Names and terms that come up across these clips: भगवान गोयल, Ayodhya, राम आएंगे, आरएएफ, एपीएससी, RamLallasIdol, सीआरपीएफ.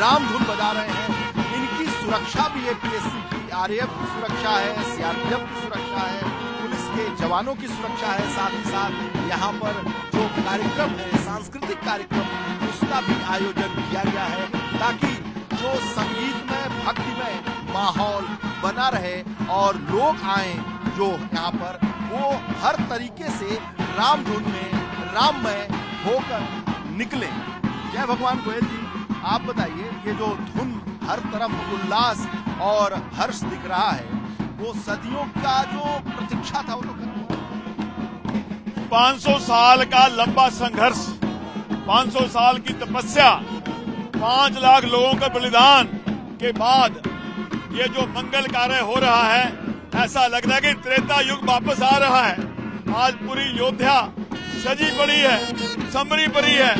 रामधुन बजा रहे हैं। इनकी सुरक्षा भी एपीएससी की, आरएएफ की सुरक्षा है, सीआरपीएफ की सुरक्षा है, पुलिस के जवानों की सुरक्षा है। साथ ही साथ यहाँ पर जो कार्यक्रम है, सांस्कृतिक कार्यक्रम, उसका भी आयोजन किया गया है ताकि जो संगीत में भक्ति में माहौल बना रहे और लोग आए जो यहाँ पर वो हर तरीके से रामधुन में राममय होकर निकले। जय भगवान गोयल जी, आप बताइए ये जो धुन हर तरफ उल्लास और हर्ष दिख रहा है, वो सदियों का जो प्रतीक्षा था वो तो खत्म। 500 साल का लंबा संघर्ष, 500 साल की तपस्या, 5 लाख लोगों के बलिदान के बाद ये जो मंगल कार्य हो रहा है, ऐसा लग रहा है कि त्रेता युग वापस आ रहा है। आज पूरी अयोध्या सजी पड़ी है, समरी पड़ी है,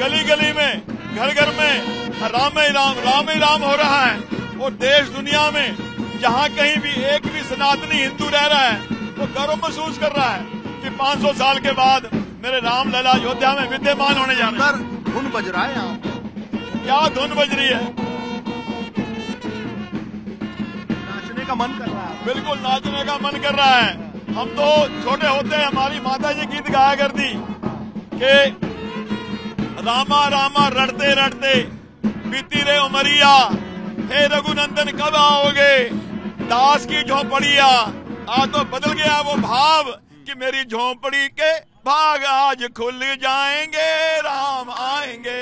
गली गली में, घर घर में राम ही राम, राम ही राम हो रहा है। और देश दुनिया में जहाँ कहीं भी एक भी सनातनी हिंदू रह रहा है वो गर्व महसूस कर रहा है कि 500 साल के बाद मेरे राम लला अयोध्या में विद्यमान होने जा रहे हैं। धुन बज रहा है यहाँ, क्या धुन बज रही है, नाचने का मन कर रहा है, बिल्कुल नाचने का मन कर रहा है। हम तो छोटे होते हमारी माता जी गीत गाया करती के रामा रामा रटते रटते बीती रे उमरिया, हे रघुनंदन कब आओगे दास की झोंपड़िया। आज तो बदल गया वो भाव कि मेरी झोंपड़ी के भाग आज खुल जाएंगे, राम आएंगे,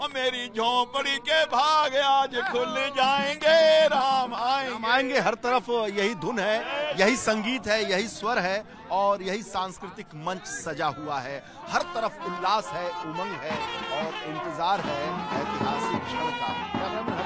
और मेरी झोंपड़ी के भाग आज खुल जाएंगे, राम आएंगे, आएंगे। हर तरफ यही धुन है, यही संगीत है, यही स्वर है और यही सांस्कृतिक मंच सजा हुआ है। हर तरफ उल्लास है, उमंग है और इंतजार है ऐतिहासिक क्षण का।